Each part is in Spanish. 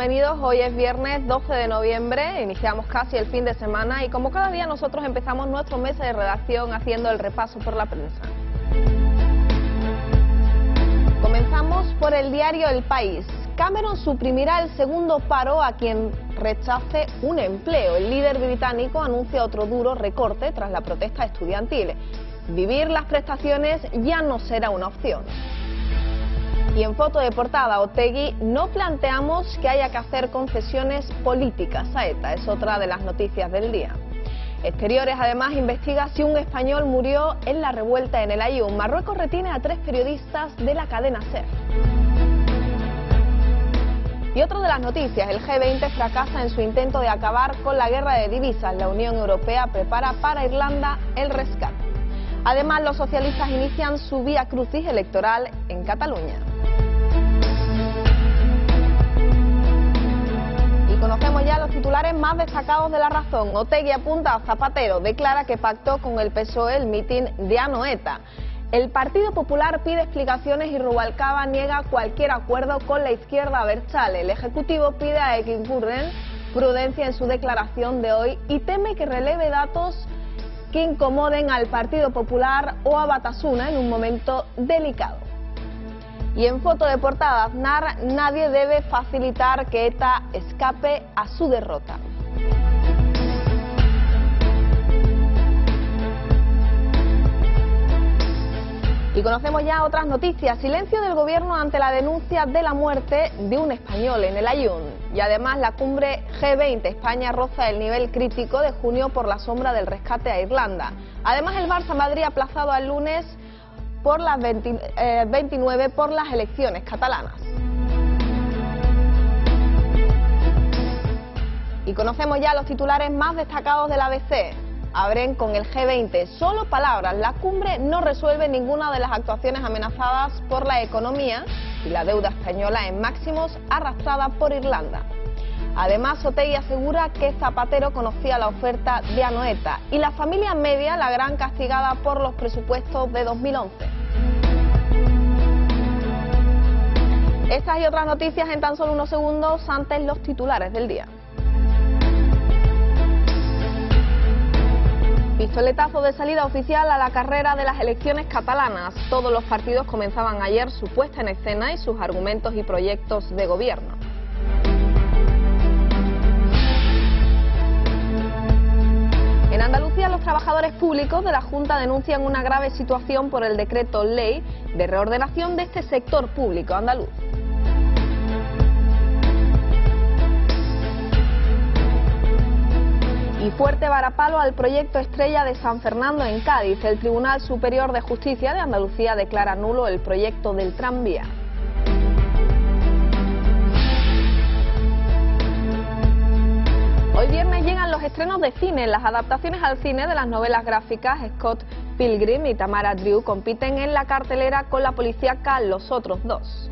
bienvenidos. Hoy es viernes 12 de noviembre, iniciamos casi el fin de semana y como cada día nosotros empezamos nuestro mesa de redacción haciendo el repaso por la prensa. Comenzamos por el diario El País. Cameron suprimirá el segundo paro a quien rechace un empleo. El líder británico anuncia otro duro recorte tras la protesta estudiantil. Vivir las prestaciones ya no será una opción. Y en foto de portada, Otegi, no planteamos que haya que hacer concesiones políticas a ETA, es otra de las noticias del día. Exteriores además investiga si un español murió en la revuelta en el Aaiún. Marruecos retiene a 3 periodistas de la cadena SER. Y otra de las noticias, el G20 fracasa en su intento de acabar con la guerra de divisas. La Unión Europea prepara para Irlanda el rescate. Además, los socialistas inician su vía crucis electoral en Cataluña. Conocemos ya los titulares más destacados de La Razón. Otegi apunta a Zapatero, declara que pactó con el PSOE el mitin de Anoeta. El Partido Popular pide explicaciones y Rubalcaba niega cualquier acuerdo con la izquierda abertzale. El Ejecutivo pide a Ekinkurren prudencia en su declaración de hoy y teme que releve datos que incomoden al Partido Popular o a Batasuna en un momento delicado. Y en foto de portada, Aznar, nadie debe facilitar que ETA escape a su derrota. Y conocemos ya otras noticias. Silencio del gobierno ante la denuncia de la muerte de un español en el Aaiún. Y además la cumbre G20 España roza el nivel crítico de junio por la sombra del rescate a Irlanda. Además el Barça-Madrid aplazado al lunes por las 29 por las elecciones catalanas. Y conocemos ya los titulares más destacados del ABC. Abren con el G20. Solo palabras. La cumbre no resuelve ninguna de las actuaciones amenazadas por la economía y la deuda española en máximos arrastrada por Irlanda. Además, Otegi asegura que Zapatero conocía la oferta de Anoeta y la familia media, la gran castigada por los presupuestos de 2011. Estas y otras noticias en tan solo unos segundos, antes los titulares del día. Pistoletazo de salida oficial a la carrera de las elecciones catalanas. Todos los partidos comenzaban ayer su puesta en escena y sus argumentos y proyectos de gobierno. En Andalucía, los trabajadores públicos de la Junta denuncian una grave situación por el decreto ley de reordenación de este sector público andaluz. Y fuerte varapalo al proyecto estrella de San Fernando en Cádiz. El Tribunal Superior de Justicia de Andalucía declara nulo el proyecto del tranvía. Hoy viernes llegan los estrenos de cine. Las adaptaciones al cine de las novelas gráficas Scott Pilgrim y Tamara Drew compiten en la cartelera con la policíaca Los Otros Dos.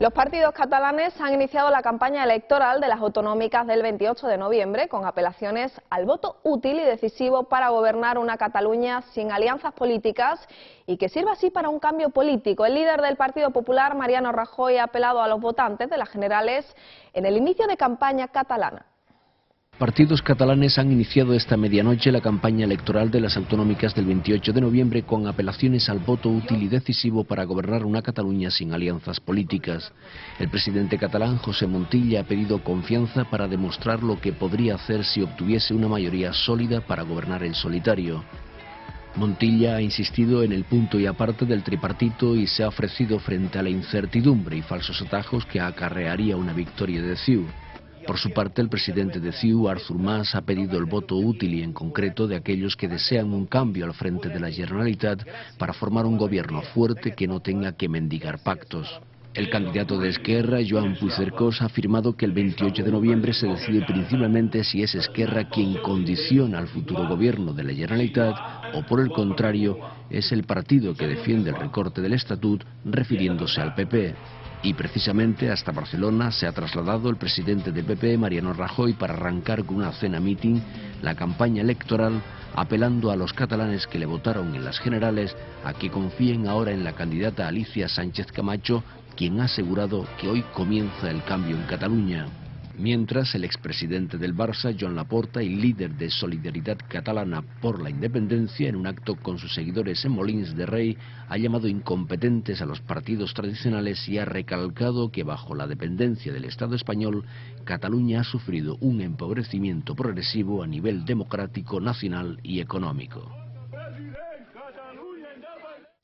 Los partidos catalanes han iniciado la campaña electoral de las autonómicas del 28 de noviembre con apelaciones al voto útil y decisivo para gobernar una Cataluña sin alianzas políticas y que sirva así para un cambio político. El líder del Partido Popular, Mariano Rajoy, ha apelado a los votantes de las generales en el inicio de campaña catalana. Partidos catalanes han iniciado esta medianoche la campaña electoral de las autonómicas del 28 de noviembre con apelaciones al voto útil y decisivo para gobernar una Cataluña sin alianzas políticas. El presidente catalán, José Montilla, ha pedido confianza para demostrar lo que podría hacer si obtuviese una mayoría sólida para gobernar en solitario. Montilla ha insistido en el punto y aparte del tripartito y se ha ofrecido frente a la incertidumbre y falsos atajos que acarrearía una victoria de CiU. Por su parte, el presidente de CiU, Artur Mas, ha pedido el voto útil y en concreto de aquellos que desean un cambio al frente de la Generalitat para formar un gobierno fuerte que no tenga que mendigar pactos. El candidato de Esquerra, Joan Puigcercós, ha afirmado que el 28 de noviembre se decide principalmente si es Esquerra quien condiciona al futuro gobierno de la Generalitat o, por el contrario, es el partido que defiende el recorte del estatut, refiriéndose al PP. Y precisamente hasta Barcelona se ha trasladado el presidente del PP, Mariano Rajoy, para arrancar con una cena meeting la campaña electoral, apelando a los catalanes que le votaron en las generales a que confíen ahora en la candidata Alicia Sánchez Camacho, quien ha asegurado que hoy comienza el cambio en Cataluña. Mientras, el expresidente del Barça, Joan Laporta, y líder de Solidaridad Catalana por la Independencia, en un acto con sus seguidores en Molins de Rey, ha llamado incompetentes a los partidos tradicionales y ha recalcado que bajo la dependencia del Estado español, Cataluña ha sufrido un empobrecimiento progresivo a nivel democrático, nacional y económico.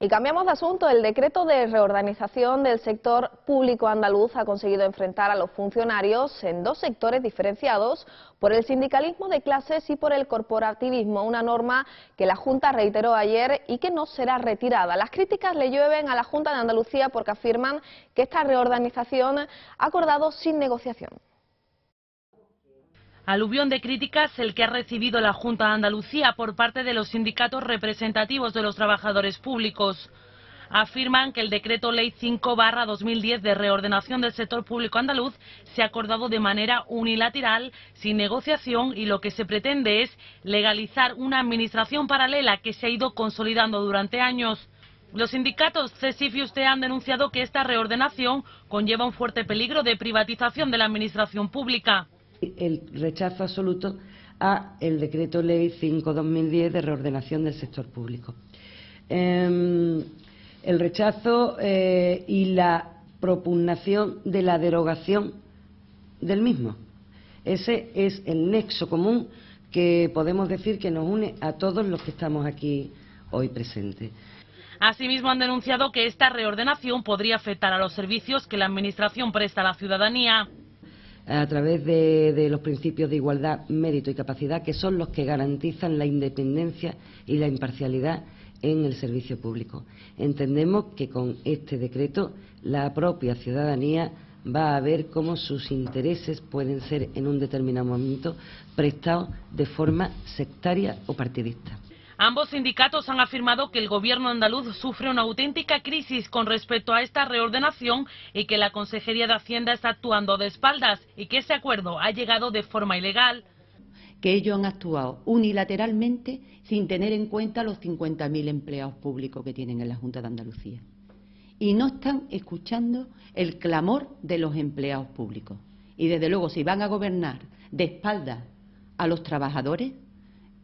Y cambiamos de asunto. El decreto de reorganización del sector público andaluz ha conseguido enfrentar a los funcionarios en dos sectores diferenciados por el sindicalismo de clases y por el corporativismo, una norma que la Junta reiteró ayer y que no será retirada. Las críticas le llueven a la Junta de Andalucía porque afirman que esta reorganización ha acordado sin negociación. Aluvión de críticas el que ha recibido la Junta de Andalucía por parte de los sindicatos representativos de los trabajadores públicos. Afirman que el decreto ley 5/2010 de reordenación del sector público andaluz se ha acordado de manera unilateral, sin negociación, y lo que se pretende es legalizar una administración paralela que se ha ido consolidando durante años. Los sindicatos CESIF y USTE han denunciado que esta reordenación conlleva un fuerte peligro de privatización de la administración pública. El rechazo absoluto al decreto ley 5/2010 de reordenación del sector público. El rechazo y la propugnación de la derogación del mismo. Ese es el nexo común que podemos decir que nos une a todos los que estamos aquí hoy presentes. Asimismo, han denunciado que esta reordenación podría afectar a los servicios que la Administración presta a la ciudadanía, a través de los principios de igualdad, mérito y capacidad, que son los que garantizan la independencia y la imparcialidad en el servicio público. Entendemos que con este decreto la propia ciudadanía va a ver cómo sus intereses pueden ser en un determinado momento prestados de forma sectaria o partidista. Ambos sindicatos han afirmado que el gobierno andaluz sufre una auténtica crisis con respecto a esta reordenación y que la Consejería de Hacienda está actuando de espaldas y que ese acuerdo ha llegado de forma ilegal. Que ellos han actuado unilateralmente sin tener en cuenta los 50.000 empleados públicos que tienen en la Junta de Andalucía. Y no están escuchando el clamor de los empleados públicos. Y desde luego, si van a gobernar de espaldas a los trabajadores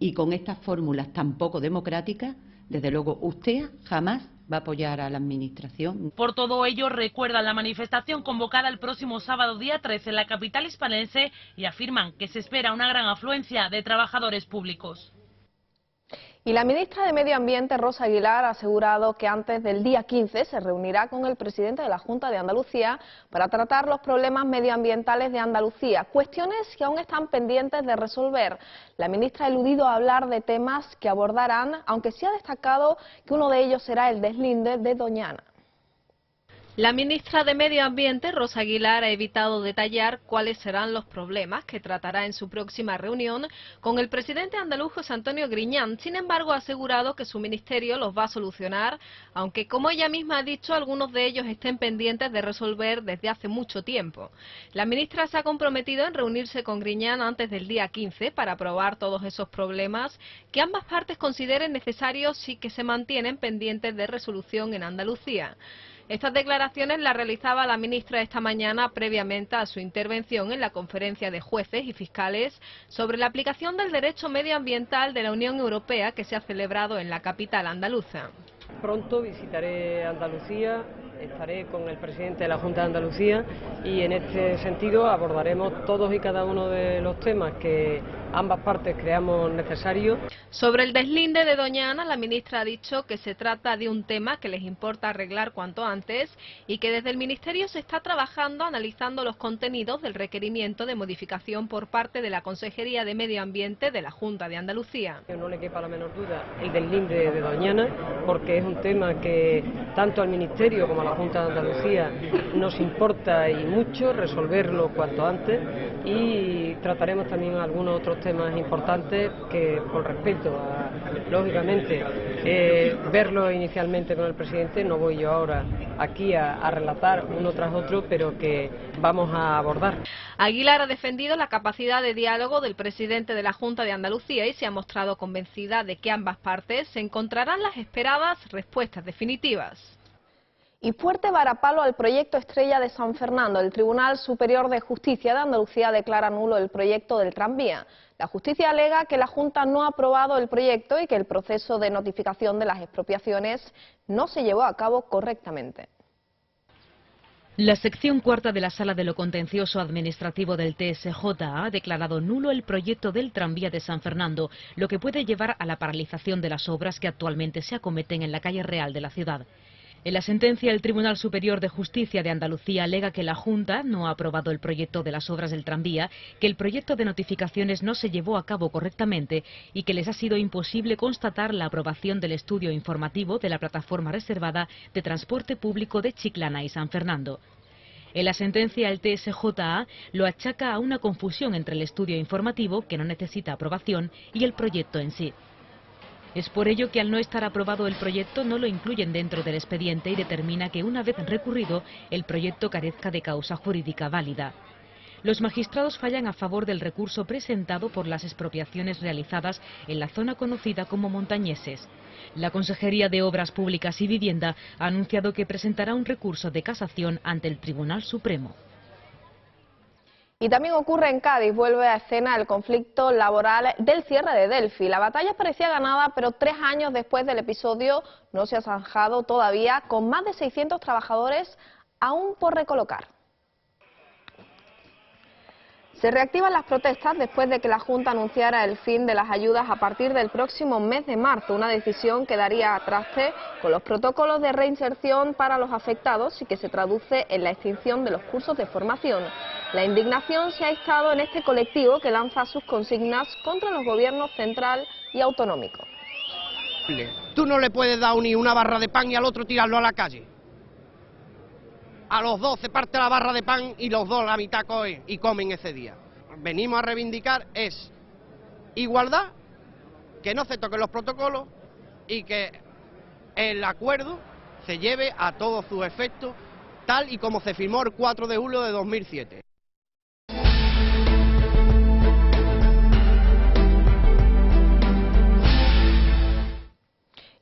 y con estas fórmulas tan poco democráticas, desde luego usted jamás va a apoyar a la Administración. Por todo ello, recuerdan la manifestación convocada el próximo sábado día 13 en la capital hispalense y afirman que se espera una gran afluencia de trabajadores públicos. Y la ministra de Medio Ambiente, Rosa Aguilar, ha asegurado que antes del día 15 se reunirá con el presidente de la Junta de Andalucía para tratar los problemas medioambientales de Andalucía, cuestiones que aún están pendientes de resolver. La ministra ha eludido hablar de temas que abordarán, aunque sí ha destacado que uno de ellos será el deslinde de Doñana. La ministra de Medio Ambiente, Rosa Aguilar, ha evitado detallar cuáles serán los problemas que tratará en su próxima reunión con el presidente andaluz José Antonio Griñán. Sin embargo, ha asegurado que su ministerio los va a solucionar, aunque, como ella misma ha dicho, algunos de ellos estén pendientes de resolver desde hace mucho tiempo. La ministra se ha comprometido en reunirse con Griñán antes del día 15 para aprobar todos esos problemas que ambas partes consideren necesarios y que se mantienen pendientes de resolución en Andalucía. Estas declaraciones las realizaba la ministra esta mañana previamente a su intervención en la conferencia de jueces y fiscales sobre la aplicación del derecho medioambiental de la Unión Europea que se ha celebrado en la capital andaluza. Pronto visitaré Andalucía, estaré con el presidente de la Junta de Andalucía y en este sentido abordaremos todos y cada uno de los temas que ambas partes creamos necesarios. Sobre el deslinde de Doñana, la ministra ha dicho que se trata de un tema que les importa arreglar cuanto antes y que desde el Ministerio se está trabajando analizando los contenidos del requerimiento de modificación por parte de la Consejería de Medio Ambiente de la Junta de Andalucía. No le quepa la menor duda el deslinde de Doñana, porque es un tema que tanto al Ministerio como a la Junta de Andalucía nos importa y mucho resolverlo cuanto antes, y trataremos también algunos otros temas importantes que, con respecto a, lógicamente, verlo inicialmente con el presidente, no voy yo ahora aquí a relatar uno tras otro, pero que vamos a abordar. Aguilar ha defendido la capacidad de diálogo del presidente de la Junta de Andalucía y se ha mostrado convencida de que ambas partes se encontrarán las esperadas respuestas definitivas. Y fuerte varapalo al proyecto estrella de San Fernando. El Tribunal Superior de Justicia de Andalucía declara nulo el proyecto del tranvía. La justicia alega que la Junta no ha aprobado el proyecto y que el proceso de notificación de las expropiaciones no se llevó a cabo correctamente. La sección cuarta de la Sala de lo Contencioso Administrativo del TSJ ha declarado nulo el proyecto del tranvía de San Fernando, lo que puede llevar a la paralización de las obras que actualmente se acometen en la calle real de la ciudad. En la sentencia, el Tribunal Superior de Justicia de Andalucía alega que la Junta no ha aprobado el proyecto de las obras del tranvía, que el proyecto de notificaciones no se llevó a cabo correctamente y que les ha sido imposible constatar la aprobación del estudio informativo de la plataforma reservada de transporte público de Chiclana y San Fernando. En la sentencia, el TSJA lo achaca a una confusión entre el estudio informativo, que no necesita aprobación, y el proyecto en sí. Es por ello que al no estar aprobado el proyecto no lo incluyen dentro del expediente y determina que una vez recurrido el proyecto carezca de causa jurídica válida. Los magistrados fallan a favor del recurso presentado por las expropiaciones realizadas en la zona conocida como Montañeses. La Consejería de Obras Públicas y Vivienda ha anunciado que presentará un recurso de casación ante el Tribunal Supremo. Y también ocurre en Cádiz, vuelve a escena el conflicto laboral del cierre de Delphi. La batalla parecía ganada, pero 3 años después del episodio no se ha zanjado todavía, con más de 600 trabajadores aún por recolocar. Se reactivan las protestas después de que la Junta anunciara el fin de las ayudas a partir del próximo mes de marzo, una decisión que daría a traste con los protocolos de reinserción para los afectados y que se traduce en la extinción de los cursos de formación. La indignación se ha estado en este colectivo que lanza sus consignas contra los gobiernos central y autonómico. Tú no le puedes dar ni una barra de pan y al otro tirarlo a la calle. A los 2 se parte la barra de pan y los 2 la mitad cogen y comen ese día. Venimos a reivindicar es igualdad, que no se toquen los protocolos y que el acuerdo se lleve a todos sus efectos tal y como se firmó el 4 de julio de 2007.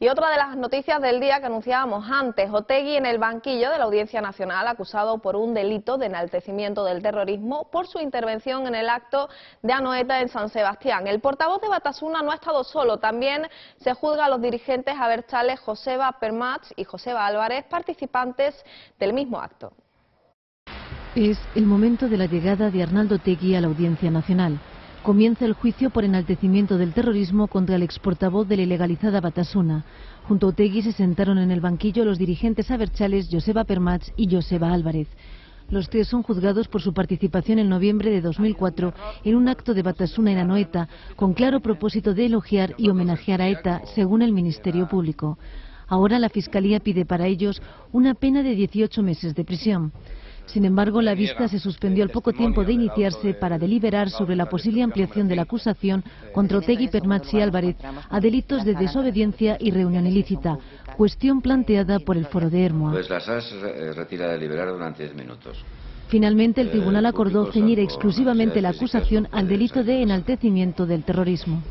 Y otra de las noticias del día que anunciábamos antes, Otegi en el banquillo de la Audiencia Nacional, acusado por un delito de enaltecimiento del terrorismo por su intervención en el acto de Anoeta en San Sebastián. El portavoz de Batasuna no ha estado solo, también se juzga a los dirigentes abertzales Joseba Permach y Joseba Álvarez, participantes del mismo acto. Es el momento de la llegada de Arnaldo Otegi a la Audiencia Nacional. Comienza el juicio por enaltecimiento del terrorismo contra el exportavoz de la ilegalizada Batasuna. Junto a Otegi se sentaron en el banquillo los dirigentes abertzales Joseba Permach y Joseba Álvarez. Los 3 son juzgados por su participación en noviembre de 2004 en un acto de Batasuna en Anoeta, con claro propósito de elogiar y homenajear a ETA, según el Ministerio Público. Ahora la Fiscalía pide para ellos una pena de 18 meses de prisión. Sin embargo, la vista se suspendió al poco tiempo de iniciarse para deliberar sobre la posible ampliación de la acusación contra Otegi, Permach y Álvarez a delitos de desobediencia y reunión ilícita, cuestión planteada por el Foro de Ermua. Pues la SAS retira de deliberar durante 10 minutos. Finalmente, el tribunal acordó ceñir exclusivamente la acusación al delito de enaltecimiento del terrorismo.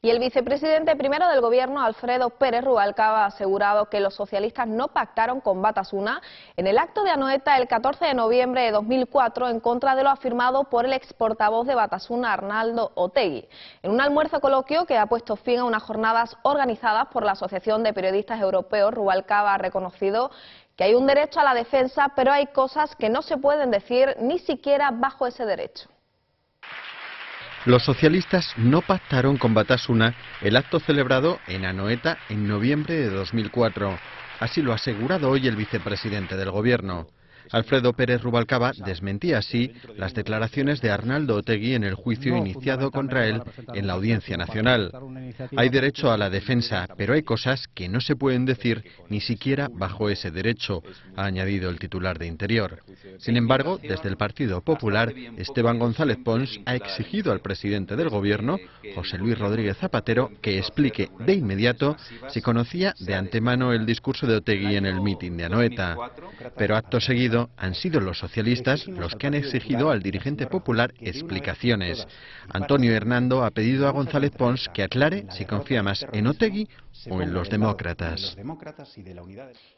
Y el vicepresidente primero del gobierno, Alfredo Pérez Rubalcaba, ha asegurado que los socialistas no pactaron con Batasuna en el acto de Anoeta el 14 de noviembre de 2004 en contra de lo afirmado por el exportavoz de Batasuna, Arnaldo Otegi. En un almuerzo coloquio que ha puesto fin a unas jornadas organizadas por la Asociación de Periodistas Europeos, Rubalcaba ha reconocido que hay un derecho a la defensa, pero hay cosas que no se pueden decir ni siquiera bajo ese derecho. Los socialistas no pactaron con Batasuna el acto celebrado en Anoeta en noviembre de 2004. Así lo ha asegurado hoy el vicepresidente del gobierno. Alfredo Pérez Rubalcaba desmentía así las declaraciones de Arnaldo Otegi en el juicio iniciado contra él en la Audiencia Nacional. Hay derecho a la defensa, pero hay cosas que no se pueden decir ni siquiera bajo ese derecho, ha añadido el titular de Interior. Sin embargo, desde el Partido Popular, Esteban González Pons ha exigido al presidente del Gobierno, José Luis Rodríguez Zapatero, que explique de inmediato si conocía de antemano el discurso de Otegi en el mitin de Anoeta. Pero acto seguido han sido los socialistas los que han exigido al dirigente popular explicaciones. Antonio Hernando ha pedido a González Pons que aclare si confía más en Otegi o en los demócratas.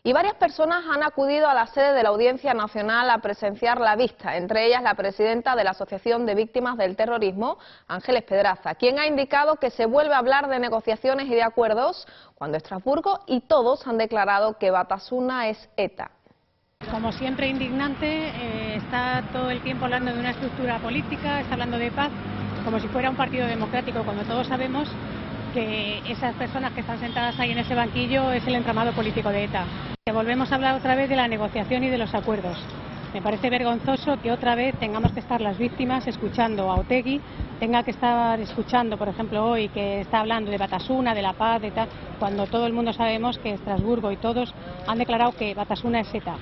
Y varias personas han acudido a la sede de la Audiencia Nacional a presenciar la vista, entre ellas la presidenta de la Asociación de Víctimas del Terrorismo, Ángeles Pedraza, quien ha indicado que se vuelve a hablar de negociaciones y de acuerdos cuando Estrasburgo y todos han declarado que Batasuna es ETA. Como siempre indignante, está todo el tiempo hablando de una estructura política, está hablando de paz, como si fuera un partido democrático, cuando todos sabemos que esas personas que están sentadas ahí en ese banquillo es el entramado político de ETA. Volvemos a hablar otra vez de la negociación y de los acuerdos. Me parece vergonzoso que otra vez tengamos que estar las víctimas escuchando a Otegi, tenga que estar escuchando, por ejemplo, hoy que está hablando de Batasuna, de la paz, de tal, cuando todo el mundo sabemos que Estrasburgo y todos han declarado que Batasuna es ETA.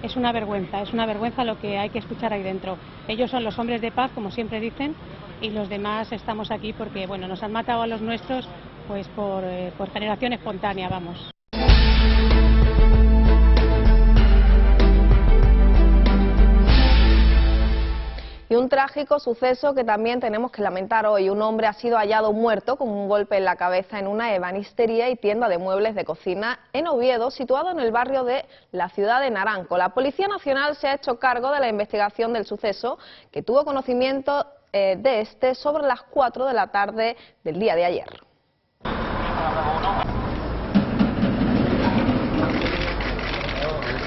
Es una vergüenza lo que hay que escuchar ahí dentro. Ellos son los hombres de paz, como siempre dicen, y los demás estamos aquí porque, bueno, nos han matado a los nuestros pues por generación espontánea, vamos. Y un trágico suceso que también tenemos que lamentar hoy. Un hombre ha sido hallado muerto con un golpe en la cabeza en una ebanistería y tienda de muebles de cocina en Oviedo, situado en el barrio de la ciudad de Naranco. La Policía Nacional se ha hecho cargo de la investigación del suceso, que tuvo conocimiento de este sobre las 4 de la tarde del día de ayer.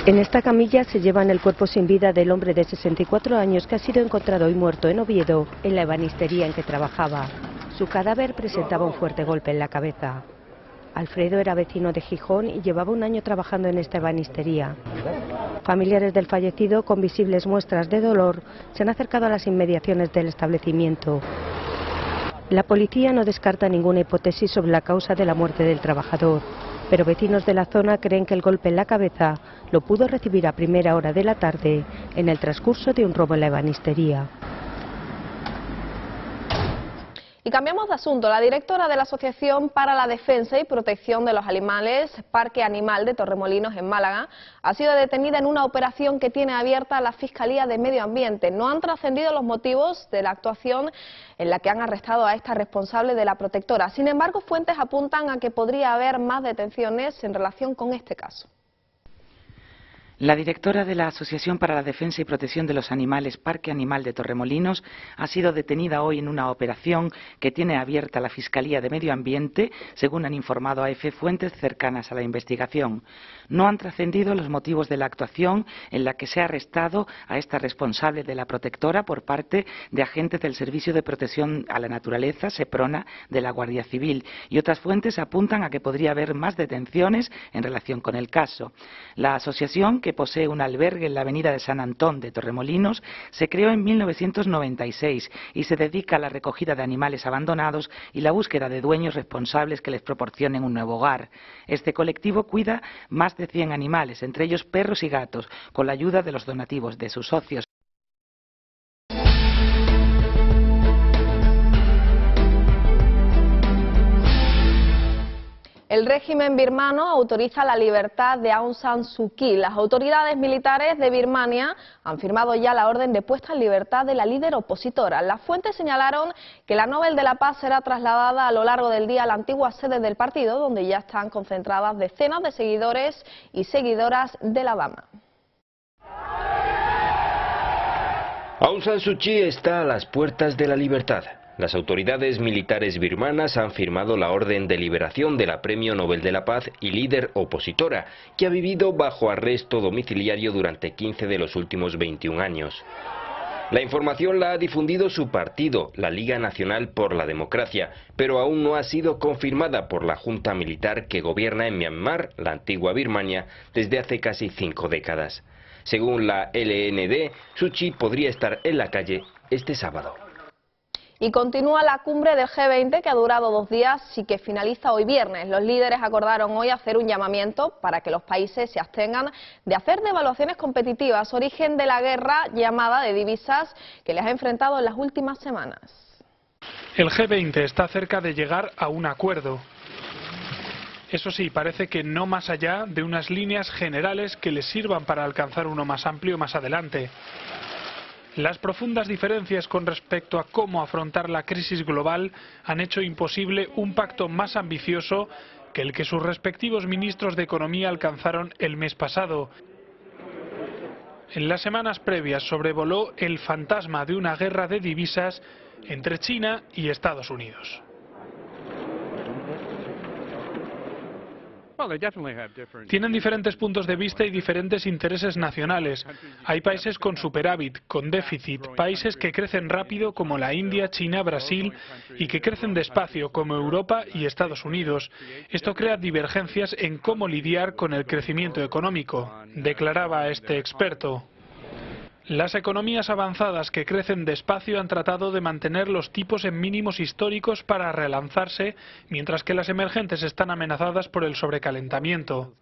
En esta camilla se llevan el cuerpo sin vida del hombre de 64 años que ha sido encontrado hoy muerto en Oviedo, en la ebanistería en que trabajaba. Su cadáver presentaba un fuerte golpe en la cabeza. Alfredo era vecino de Gijón y llevaba un año trabajando en esta ebanistería. Familiares del fallecido, con visibles muestras de dolor, se han acercado a las inmediaciones del establecimiento. La policía no descarta ninguna hipótesis sobre la causa de la muerte del trabajador, pero vecinos de la zona creen que el golpe en la cabeza lo pudo recibir a primera hora de la tarde en el transcurso de un robo en la ebanistería. Y cambiamos de asunto. La directora de la Asociación para la Defensa y Protección de los Animales, Parque Animal de Torremolinos en Málaga, ha sido detenida en una operación que tiene abierta la Fiscalía de Medio Ambiente. No han trascendido los motivos de la actuación en la que han arrestado a esta responsable de la protectora. Sin embargo, fuentes apuntan a que podría haber más detenciones en relación con este caso. La directora de la Asociación para la Defensa y Protección de los Animales, Parque Animal de Torremolinos, ha sido detenida hoy en una operación que tiene abierta la Fiscalía de Medio Ambiente, según han informado a EFE fuentes cercanas a la investigación. No han trascendido los motivos de la actuación en la que se ha arrestado a esta responsable de la protectora por parte de agentes del Servicio de Protección a la Naturaleza, Seprona, de la Guardia Civil, y otras fuentes apuntan a que podría haber más detenciones en relación con el caso. La asociación, que posee un albergue en la avenida de San Antón de Torremolinos, se creó en 1996 y se dedica a la recogida de animales abandonados y la búsqueda de dueños responsables que les proporcionen un nuevo hogar. Este colectivo cuida más de 100 animales, entre ellos perros y gatos, con la ayuda de los donativos de sus socios. El régimen birmano autoriza la libertad de Aung San Suu Kyi. Las autoridades militares de Birmania han firmado ya la orden de puesta en libertad de la líder opositora. Las fuentes señalaron que la Nobel de la Paz será trasladada a lo largo del día a la antigua sede del partido, donde ya están concentradas decenas de seguidores y seguidoras de la dama. Aung San Suu Kyi está a las puertas de la libertad. Las autoridades militares birmanas han firmado la orden de liberación de la Premio Nobel de la Paz y líder opositora, que ha vivido bajo arresto domiciliario durante 15 de los últimos 21 años. La información la ha difundido su partido, la Liga Nacional por la Democracia, pero aún no ha sido confirmada por la junta militar que gobierna en Myanmar, la antigua Birmania, desde hace casi 5 décadas. Según la LND, Suu Kyi podría estar en la calle este sábado. Y continúa la cumbre del G20, que ha durado 2 días y que finaliza hoy viernes. Los líderes acordaron hoy hacer un llamamiento para que los países se abstengan de hacer devaluaciones competitivas, origen de la guerra llamada de divisas que les ha enfrentado en las últimas semanas. El G20 está cerca de llegar a un acuerdo. Eso sí, parece que no más allá de unas líneas generales que les sirvan para alcanzar uno más amplio más adelante. Las profundas diferencias con respecto a cómo afrontar la crisis global han hecho imposible un pacto más ambicioso que el que sus respectivos ministros de Economía alcanzaron el mes pasado. En las semanas previas sobrevoló el fantasma de una guerra de divisas entre China y Estados Unidos. Tienen diferentes puntos de vista y diferentes intereses nacionales. Hay países con superávit, con déficit, países que crecen rápido como la India, China, Brasil, y que crecen despacio como Europa y Estados Unidos. Esto crea divergencias en cómo lidiar con el crecimiento económico, declaraba este experto. Las economías avanzadas que crecen despacio han tratado de mantener los tipos en mínimos históricos para relanzarse, mientras que las emergentes están amenazadas por el sobrecalentamiento.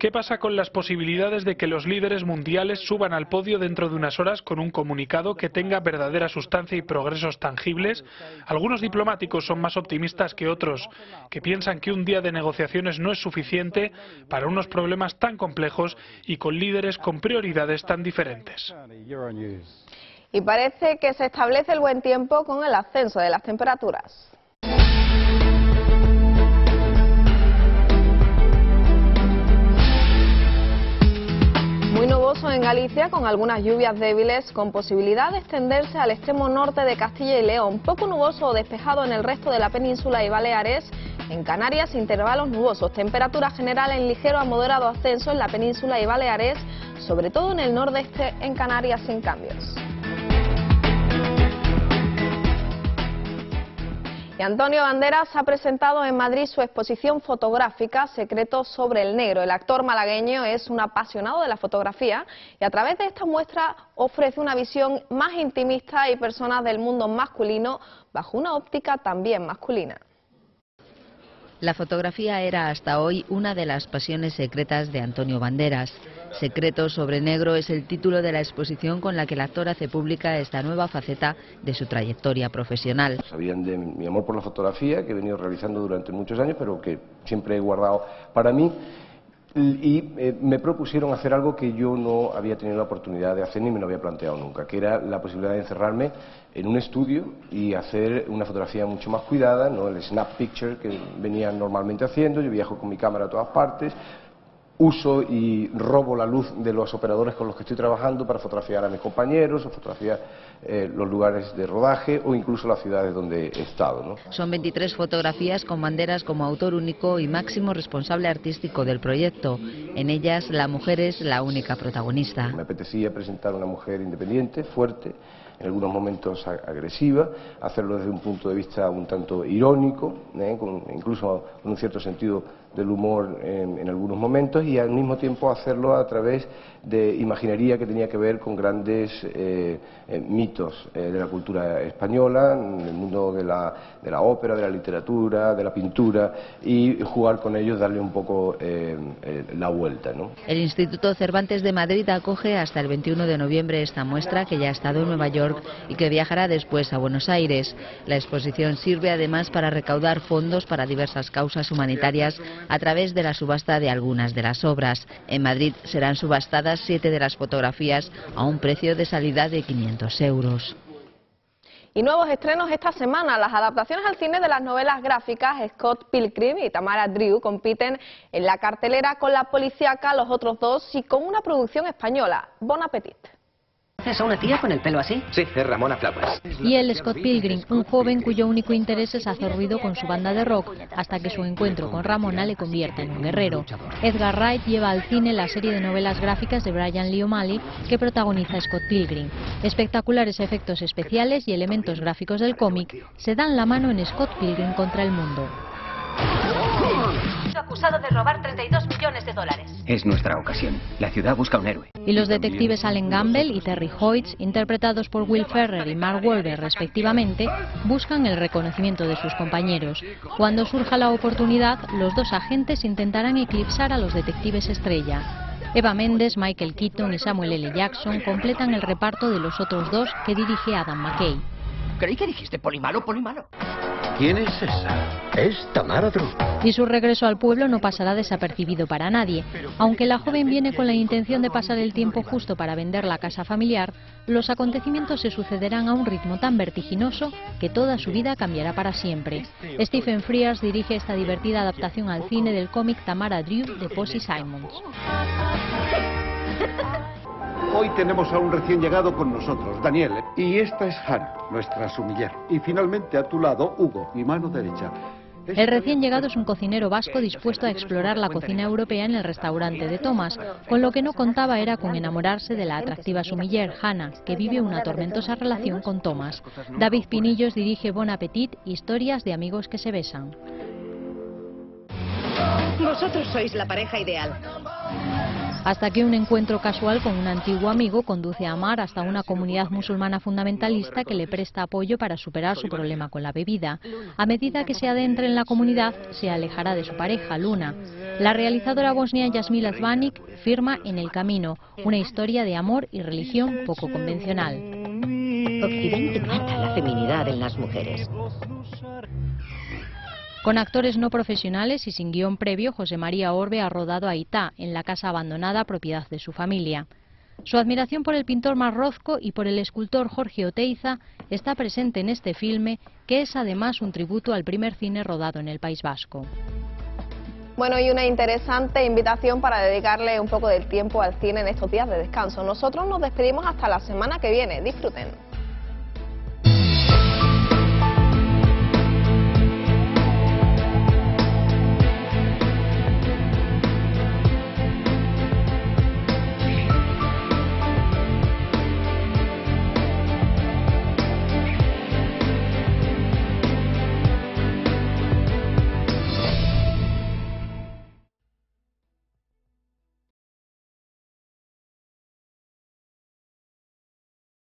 ¿Qué pasa con las posibilidades de que los líderes mundiales suban al podio dentro de unas horas con un comunicado que tenga verdadera sustancia y progresos tangibles? Algunos diplomáticos son más optimistas que otros, que piensan que un día de negociaciones no es suficiente para unos problemas tan complejos y con líderes con prioridad tan diferentes. Y parece que se establece el buen tiempo con el ascenso de las temperaturas. Muy nuboso en Galicia, con algunas lluvias débiles, con posibilidad de extenderse al extremo norte de Castilla y León. Poco nuboso o despejado en el resto de la península y Baleares. En Canarias, intervalos nubosos. Temperatura general en ligero a moderado ascenso en la península y Baleares, sobre todo en el nordeste, en Canarias sin cambios. Y Antonio Banderas ha presentado en Madrid su exposición fotográfica Secretos sobre el Negro. El actor malagueño es un apasionado de la fotografía y a través de esta muestra ofrece una visión más intimista y personas del mundo masculino bajo una óptica también masculina. La fotografía era hasta hoy una de las pasiones secretas de Antonio Banderas. Secretos sobre Negro es el título de la exposición con la que el actor hace pública esta nueva faceta de su trayectoria profesional. Sabían de mi amor por la fotografía, que he venido realizando durante muchos años, pero que siempre he guardado para mí, y me propusieron hacer algo que yo no había tenido la oportunidad de hacer ni me lo había planteado nunca, que era la posibilidad de encerrarme en un estudio y hacer una fotografía mucho más cuidada, no el snap picture que venía normalmente haciendo. Yo viajo con mi cámara a todas partes, uso y robo la luz de los operadores con los que estoy trabajando para fotografiar a mis compañeros, o fotografiar los lugares de rodaje o incluso las ciudades donde he estado, ¿no? Son 23 fotografías con Banderas como autor único y máximo responsable artístico del proyecto. En ellas la mujer es la única protagonista. Me apetecía presentar una mujer independiente, fuerte, en algunos momentos agresiva, hacerlo desde un punto de vista un tanto irónico, con incluso un cierto sentido del humor en algunos momentos, y al mismo tiempo hacerlo a través de imaginería que tenía que ver con grandes mitos de la cultura española, en el mundo de la ópera, de la literatura, de la pintura, y jugar con ellos, darle un poco la vuelta, ¿no? El Instituto Cervantes de Madrid acoge hasta el 21 de noviembre esta muestra, que ya ha estado en Nueva York y que viajará después a Buenos Aires. La exposición sirve además para recaudar fondos para diversas causas humanitarias a través de la subasta de algunas de las obras. En Madrid serán subastadas 7 de las fotografías a un precio de salida de 500 €. Y nuevos estrenos esta semana. Las adaptaciones al cine de las novelas gráficas Scott Pilgrim y Tamara Drew compiten en la cartelera con la policíaca Los otros dos y con una producción española. Bon Appetit. ¿Es a una tía con el pelo así? Sí, es Ramona Flowers. Y el Scott Pilgrim, un joven cuyo único interés es hacer ruido con su banda de rock, hasta que su encuentro con Ramona le convierte en un guerrero. Edgar Wright lleva al cine la serie de novelas gráficas de Brian Lee O'Malley que protagoniza Scott Pilgrim. Espectaculares efectos especiales y elementos gráficos del cómic se dan la mano en Scott Pilgrim contra el mundo. Acusado de robar 32 millones. millones de dólares. Es nuestra ocasión. La ciudad busca un héroe. Y los detectives Allen Gamble y Terry Hoyts, interpretados por Will Ferrell y Mark Wahlberg respectivamente, buscan el reconocimiento de sus compañeros. Cuando surja la oportunidad, los dos agentes intentarán eclipsar a los detectives estrella. Eva Méndez, Michael Keaton y Samuel L. Jackson completan el reparto de los otros dos que dirige Adam McKay. Creí que dijiste polimalo, polimalo. ¿Quién es esa? Es Tamara Drew. Y su regreso al pueblo no pasará desapercibido para nadie. Aunque la joven viene con la intención de pasar el tiempo justo para vender la casa familiar, los acontecimientos se sucederán a un ritmo tan vertiginoso que toda su vida cambiará para siempre. Stephen Frears dirige esta divertida adaptación al cine del cómic Tamara Drew de Posy Simmonds. Hoy tenemos a un recién llegado con nosotros, Daniel. Y esta es Hannah, nuestra sumiller. Y finalmente a tu lado, Hugo, mi mano derecha. El recién llegado es un cocinero vasco dispuesto a explorar la cocina europea en el restaurante de Thomas. Con lo que no contaba era con enamorarse de la atractiva sumiller, Hannah, que vive una tormentosa relación con Thomas. David Pinillos dirige Bon Appetit, historias de amigos que se besan. Vosotros sois la pareja ideal. Hasta que un encuentro casual con un antiguo amigo conduce a Amar hasta una comunidad musulmana fundamentalista que le presta apoyo para superar su problema con la bebida. A medida que se adentre en la comunidad, se alejará de su pareja, Luna. La realizadora bosnia Yasmila Zbanic firma En el camino, una historia de amor y religión poco convencional. Occidente mata la feminidad en las mujeres. Con actores no profesionales y sin guión previo, José María Orbe ha rodado a Itá, en la casa abandonada propiedad de su familia. Su admiración por el pintor Marrozco y por el escultor Jorge Oteiza está presente en este filme, que es además un tributo al primer cine rodado en el País Vasco. Bueno, y una interesante invitación para dedicarle un poco del tiempo al cine en estos días de descanso. Nosotros nos despedimos hasta la semana que viene. Disfruten.